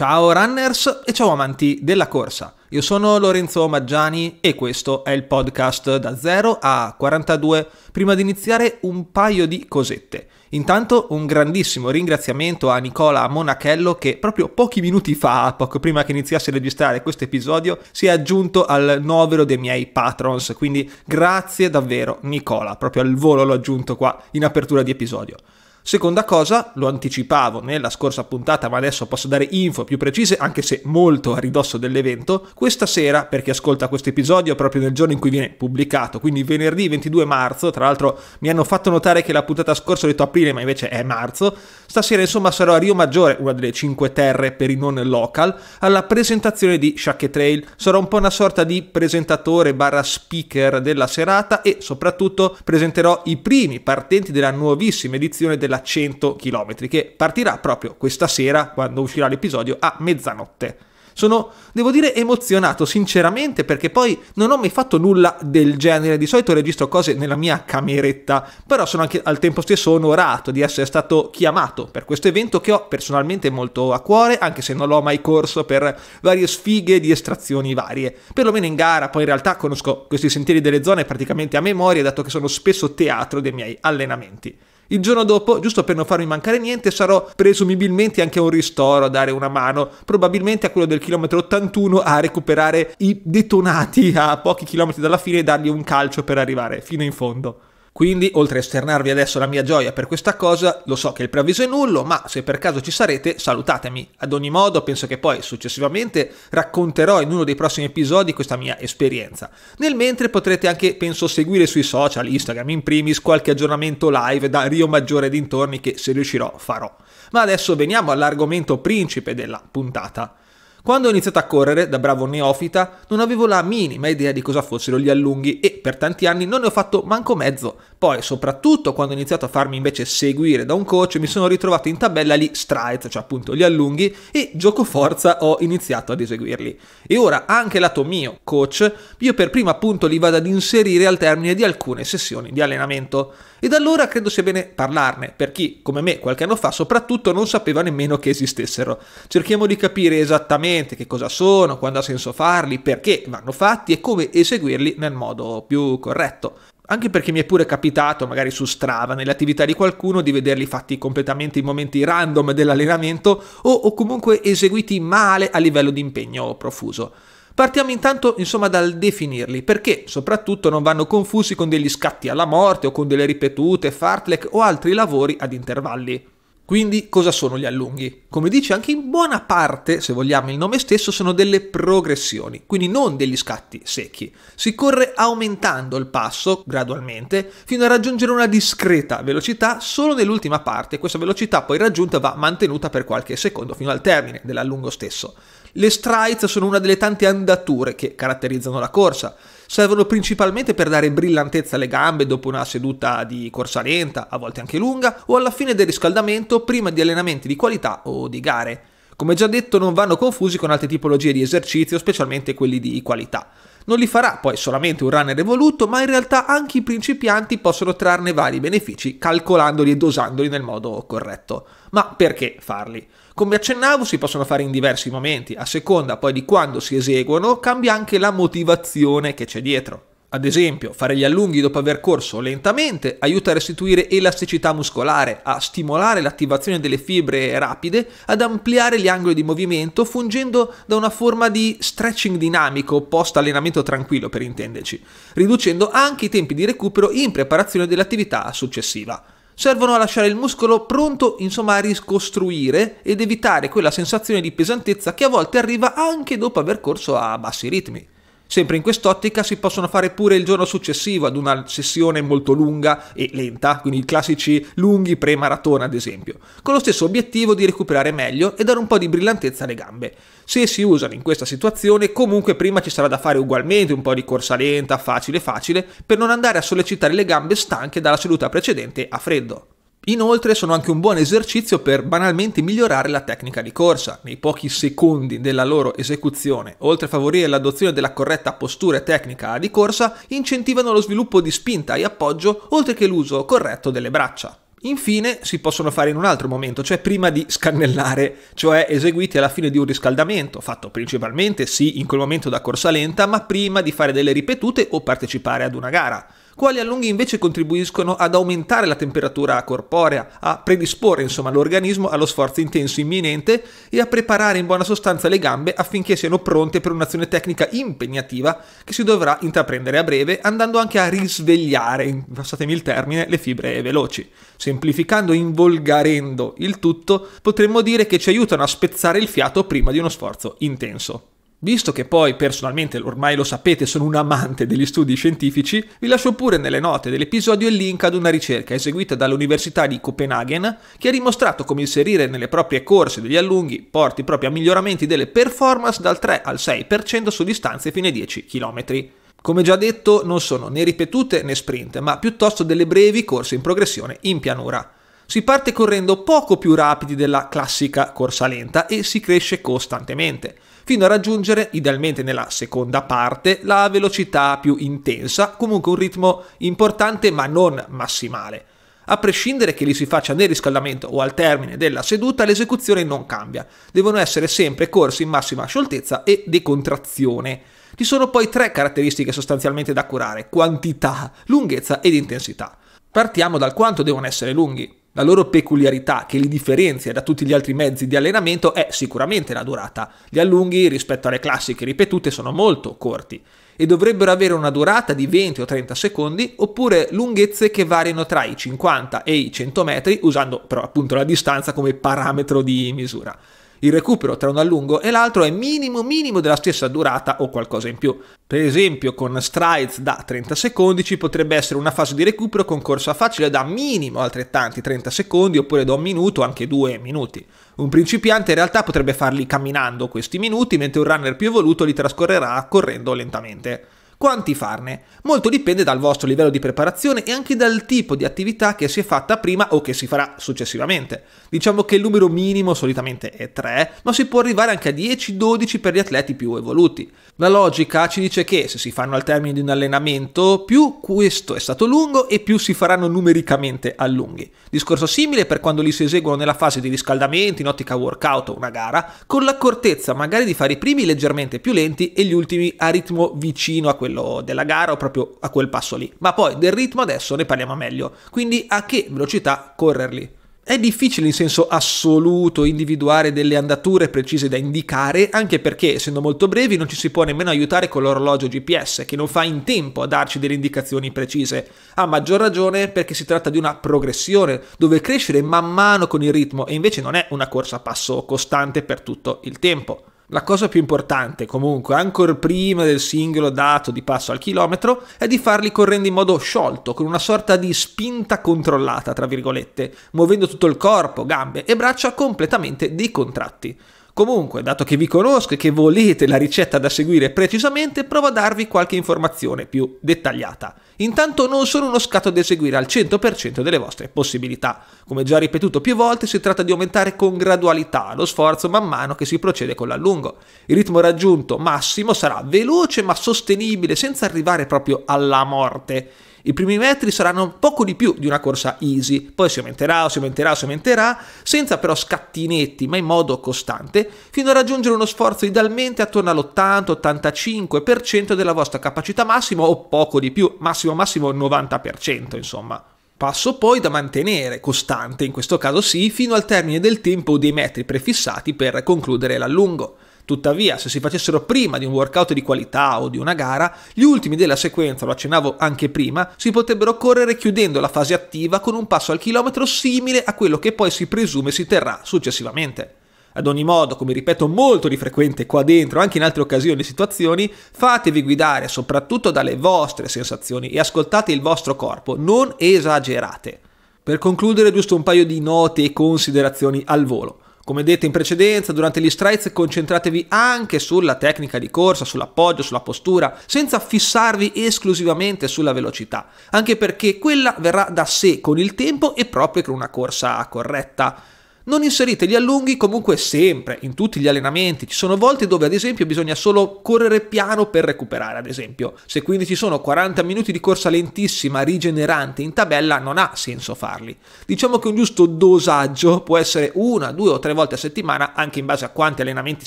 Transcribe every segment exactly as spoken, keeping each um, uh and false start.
Ciao runners e ciao amanti della corsa, io sono Lorenzo Maggiani e questo è il podcast da zero a quarantadue. Prima di iniziare un paio di cosette. Intanto un grandissimo ringraziamento a Nicola Monachello che proprio pochi minuti fa, poco prima che iniziasse a registrare questo episodio, si è aggiunto al novero dei miei patrons, quindi grazie davvero Nicola, proprio al volo l'ho aggiunto qua in apertura di episodio. Seconda cosa, lo anticipavo nella scorsa puntata ma adesso posso dare info più precise anche se molto a ridosso dell'evento, questa sera, per chi ascolta questo episodio proprio nel giorno in cui viene pubblicato, quindi venerdì ventidue marzo, tra l'altro mi hanno fatto notare che la puntata scorsa ho detto aprile ma invece è marzo, stasera insomma sarò a Rio Maggiore, una delle cinque terre per i non local, alla presentazione di Sciacchetrail, sarò un po' una sorta di presentatore barra speaker della serata e soprattutto presenterò i primi partenti della nuovissima edizione della cento chilometri che partirà proprio questa sera quando uscirà l'episodio a mezzanotte. Sono, devo dire, emozionato sinceramente perché poi non ho mai fatto nulla del genere, di solito registro cose nella mia cameretta, però sono anche al tempo stesso onorato di essere stato chiamato per questo evento che ho personalmente molto a cuore, anche se non l'ho mai corso per varie sfighe di estrazioni varie, perlomeno in gara, poi in realtà conosco questi sentieri delle zone praticamente a memoria dato che sono spesso teatro dei miei allenamenti. Il giorno dopo, giusto per non farmi mancare niente, sarò presumibilmente anche a un ristoro a dare una mano, probabilmente a quello del chilometro ottantuno a recuperare i detonati a pochi chilometri dalla fine e dargli un calcio per arrivare fino in fondo. Quindi, oltre a esternarvi adesso la mia gioia per questa cosa, lo so che il preavviso è nullo, ma se per caso ci sarete, salutatemi. Ad ogni modo, penso che poi successivamente racconterò in uno dei prossimi episodi questa mia esperienza. Nel mentre potrete anche, penso, seguire sui social, Instagram in primis, qualche aggiornamento live da Rio Maggiore e dintorni che, se riuscirò, farò. Ma adesso veniamo all'argomento principe della puntata. Quando ho iniziato a correre, da bravo neofita, non avevo la minima idea di cosa fossero gli allunghi e per tanti anni non ne ho fatto manco mezzo. Poi, soprattutto quando ho iniziato a farmi invece seguire da un coach, mi sono ritrovato in tabella gli strides, cioè appunto gli allunghi, e gioco forza ho iniziato ad eseguirli. E ora, anche lato mio, coach, io per primo appunto li vado ad inserire al termine di alcune sessioni di allenamento. E da allora credo sia bene parlarne, per chi, come me, qualche anno fa, soprattutto non sapeva nemmeno che esistessero. Cerchiamo di capire esattamente che cosa sono, quando ha senso farli, perché vanno fatti e come eseguirli nel modo più corretto. Anche perché mi è pure capitato, magari su Strava, nelle attività di qualcuno, di vederli fatti completamente in momenti random dell'allenamento o, o comunque eseguiti male a livello di impegno profuso. Partiamo intanto insomma dal definirli, perché soprattutto non vanno confusi con degli scatti alla morte o con delle ripetute, fartlek o altri lavori ad intervalli. Quindi cosa sono gli allunghi? Come dice anche in buona parte, se vogliamo, il nome stesso, sono delle progressioni, quindi non degli scatti secchi. Si corre aumentando il passo gradualmente fino a raggiungere una discreta velocità solo nell'ultima parte. Questa velocità poi raggiunta va mantenuta per qualche secondo fino al termine dell'allungo stesso. Le strides sono una delle tante andature che caratterizzano la corsa. Servono principalmente per dare brillantezza alle gambe dopo una seduta di corsa lenta, a volte anche lunga, o alla fine del riscaldamento prima di allenamenti di qualità o di gare. Come già detto, non vanno confusi con altre tipologie di esercizio, specialmente quelli di qualità. Non li farà poi solamente un runner evoluto, ma in realtà anche i principianti possono trarne vari benefici calcolandoli e dosandoli nel modo corretto. Ma perché farli? Come accennavo, si possono fare in diversi momenti, a seconda poi di quando si eseguono cambia anche la motivazione che c'è dietro. Ad esempio, fare gli allunghi dopo aver corso lentamente aiuta a restituire elasticità muscolare, a stimolare l'attivazione delle fibre rapide, ad ampliare gli angoli di movimento, fungendo da una forma di stretching dinamico post-allenamento tranquillo per intenderci, riducendo anche i tempi di recupero in preparazione dell'attività successiva. Servono a lasciare il muscolo pronto, insomma, a ricostruire ed evitare quella sensazione di pesantezza che a volte arriva anche dopo aver corso a bassi ritmi. Sempre in quest'ottica si possono fare pure il giorno successivo ad una sessione molto lunga e lenta, quindi i classici lunghi pre-maratona ad esempio, con lo stesso obiettivo di recuperare meglio e dare un po' di brillantezza alle gambe. Se si usano in questa situazione, comunque prima ci sarà da fare ugualmente un po' di corsa lenta, facile facile, per non andare a sollecitare le gambe stanche dalla seduta precedente a freddo. Inoltre sono anche un buon esercizio per banalmente migliorare la tecnica di corsa. Nei pochi secondi della loro esecuzione, oltre a favorire l'adozione della corretta postura e tecnica di corsa, incentivano lo sviluppo di spinta e appoggio, oltre che l'uso corretto delle braccia. Infine si possono fare in un altro momento, cioè prima di scannellare, cioè eseguiti alla fine di un riscaldamento, fatto principalmente sì in quel momento da corsa lenta, ma prima di fare delle ripetute o partecipare ad una gara. Quali allunghi invece contribuiscono ad aumentare la temperatura corporea, a predisporre insomma l'organismo allo sforzo intenso imminente e a preparare in buona sostanza le gambe affinché siano pronte per un'azione tecnica impegnativa che si dovrà intraprendere a breve, andando anche a risvegliare, passatemi il termine, le fibre veloci. Semplificando e involgarendo il tutto, potremmo dire che ci aiutano a spezzare il fiato prima di uno sforzo intenso. Visto che poi personalmente, ormai lo sapete, sono un amante degli studi scientifici, vi lascio pure nelle note dell'episodio il link ad una ricerca eseguita dall'Università di Copenaghen che ha dimostrato come inserire nelle proprie corse degli allunghi porti proprio a miglioramenti delle performance dal tre al sei per cento su distanze fino ai dieci chilometri. Come già detto, non sono né ripetute né sprint, ma piuttosto delle brevi corse in progressione in pianura. Si parte correndo poco più rapidi della classica corsa lenta e si cresce costantemente, fino a raggiungere, idealmente nella seconda parte, la velocità più intensa, comunque un ritmo importante ma non massimale. A prescindere che li si faccia nel riscaldamento o al termine della seduta, l'esecuzione non cambia, devono essere sempre corsi in massima scioltezza e decontrazione. Ci sono poi tre caratteristiche sostanzialmente da curare: quantità, lunghezza ed intensità. Partiamo dal quanto devono essere lunghi. La loro peculiarità che li differenzia da tutti gli altri mezzi di allenamento è sicuramente la durata. Gli allunghi rispetto alle classiche ripetute sono molto corti e dovrebbero avere una durata di venti o trenta secondi oppure lunghezze che variano tra i cinquanta e i cento metri, usando però appunto la distanza come parametro di misura. Il recupero tra un allungo e l'altro è minimo minimo della stessa durata o qualcosa in più. Per esempio con strides da trenta secondi ci potrebbe essere una fase di recupero con corsa facile da minimo altrettanti trenta secondi oppure da un minuto, anche due minuti. Un principiante in realtà potrebbe farli camminando questi minuti, mentre un runner più evoluto li trascorrerà correndo lentamente. Quanti farne? Molto dipende dal vostro livello di preparazione e anche dal tipo di attività che si è fatta prima o che si farà successivamente. Diciamo che il numero minimo solitamente è tre, ma si può arrivare anche a dieci dodici per gli atleti più evoluti. La logica ci dice che se si fanno al termine di un allenamento, più questo è stato lungo e più si faranno numericamente allunghi. Discorso simile per quando li si eseguono nella fase di riscaldamento, in ottica workout o una gara, con l'accortezza magari di fare i primi leggermente più lenti e gli ultimi a ritmo vicino a quello della gara o proprio a quel passo lì, ma poi del ritmo adesso ne parliamo meglio, quindi a che velocità correrli. È difficile in senso assoluto individuare delle andature precise da indicare, anche perché essendo molto brevi non ci si può nemmeno aiutare con l'orologio G P S, che non fa in tempo a darci delle indicazioni precise, a maggior ragione perché si tratta di una progressione dove crescere man mano con il ritmo e invece non è una corsa a passo costante per tutto il tempo. La cosa più importante, comunque, ancora prima del singolo dato di passo al chilometro, è di farli correndo in modo sciolto, con una sorta di spinta controllata, tra virgolette, muovendo tutto il corpo, gambe e braccia completamente decontratti. Comunque, dato che vi conosco e che volete la ricetta da seguire precisamente, provo a darvi qualche informazione più dettagliata. Intanto non sono uno scatto da eseguire al cento per cento delle vostre possibilità. Come già ripetuto più volte, si tratta di aumentare con gradualità lo sforzo man mano che si procede con l'allungo. Il ritmo raggiunto massimo sarà veloce ma sostenibile, senza arrivare proprio alla morte. I primi metri saranno poco di più di una corsa easy, poi si aumenterà, si aumenterà, si aumenterà, senza però scattinetti, ma in modo costante, fino a raggiungere uno sforzo idealmente attorno all'ottanta ottantacinque per cento della vostra capacità massima o poco di più, massimo massimo novanta per cento insomma. Passo poi da mantenere costante, in questo caso sì, fino al termine del tempo o dei metri prefissati per concludere l'allungo. Tuttavia, se si facessero prima di un workout di qualità o di una gara, gli ultimi della sequenza, lo accennavo anche prima, si potrebbero correre chiudendo la fase attiva con un passo al chilometro simile a quello che poi si presume si terrà successivamente. Ad ogni modo, come ripeto molto di frequente qua dentro, anche in altre occasioni e situazioni, fatevi guidare soprattutto dalle vostre sensazioni e ascoltate il vostro corpo, non esagerate. Per concludere, giusto un paio di note e considerazioni al volo. Come detto in precedenza, durante gli strides concentratevi anche sulla tecnica di corsa, sull'appoggio, sulla postura, senza fissarvi esclusivamente sulla velocità, anche perché quella verrà da sé con il tempo e proprio con una corsa corretta. non inserite gli allunghi comunque sempre, in tutti gli allenamenti. Ci sono volte dove ad esempio bisogna solo correre piano per recuperare, ad esempio. Se quindi ci sono quaranta minuti di corsa lentissima, rigenerante in tabella, non ha senso farli. Diciamo che un giusto dosaggio può essere una, due o tre volte a settimana, anche in base a quanti allenamenti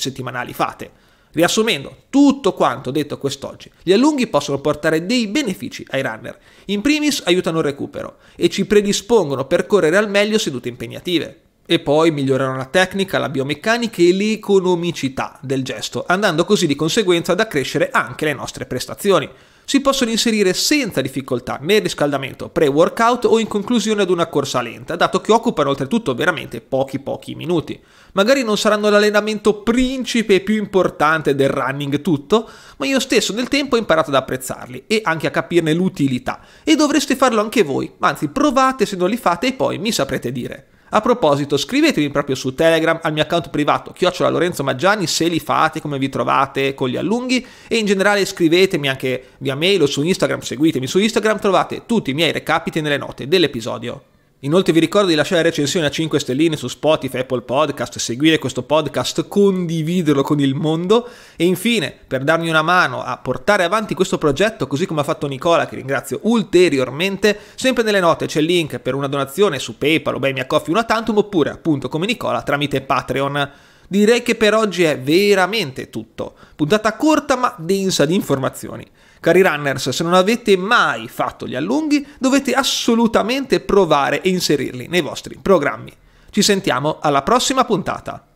settimanali fate. Riassumendo tutto quanto detto quest'oggi, gli allunghi possono portare dei benefici ai runner. In primis aiutano il recupero e ci predispongono per correre al meglio sedute impegnative. E poi migliorano la tecnica, la biomeccanica e l'economicità del gesto, andando così di conseguenza ad accrescere anche le nostre prestazioni. Si possono inserire senza difficoltà nel riscaldamento pre-workout o in conclusione ad una corsa lenta, dato che occupano oltretutto veramente pochi pochi minuti. Magari non saranno l'allenamento principe e più importante del running tutto, ma io stesso nel tempo ho imparato ad apprezzarli e anche a capirne l'utilità, e dovreste farlo anche voi, anzi provate se non li fate e poi mi saprete dire. A proposito, scrivetemi proprio su Telegram al mio account privato, chiocciola Lorenzo Maggiani, se li fate, come vi trovate con gli allunghi, e in generale scrivetemi anche via mail o su Instagram, seguitemi su Instagram, trovate tutti i miei recapiti nelle note dell'episodio. Inoltre vi ricordo di lasciare recensioni a cinque stelline su Spotify, Apple Podcast, seguire questo podcast, condividerlo con il mondo e infine, per darmi una mano a portare avanti questo progetto, così come ha fatto Nicola, che ringrazio ulteriormente, sempre nelle note c'è il link per una donazione su PayPal o Buymeacoffee una tantum, oppure appunto come Nicola tramite Patreon. Direi che per oggi è veramente tutto. Puntata corta ma densa di informazioni. Cari runners, se non avete mai fatto gli allunghi, dovete assolutamente provare e inserirli nei vostri programmi. Ci sentiamo alla prossima puntata.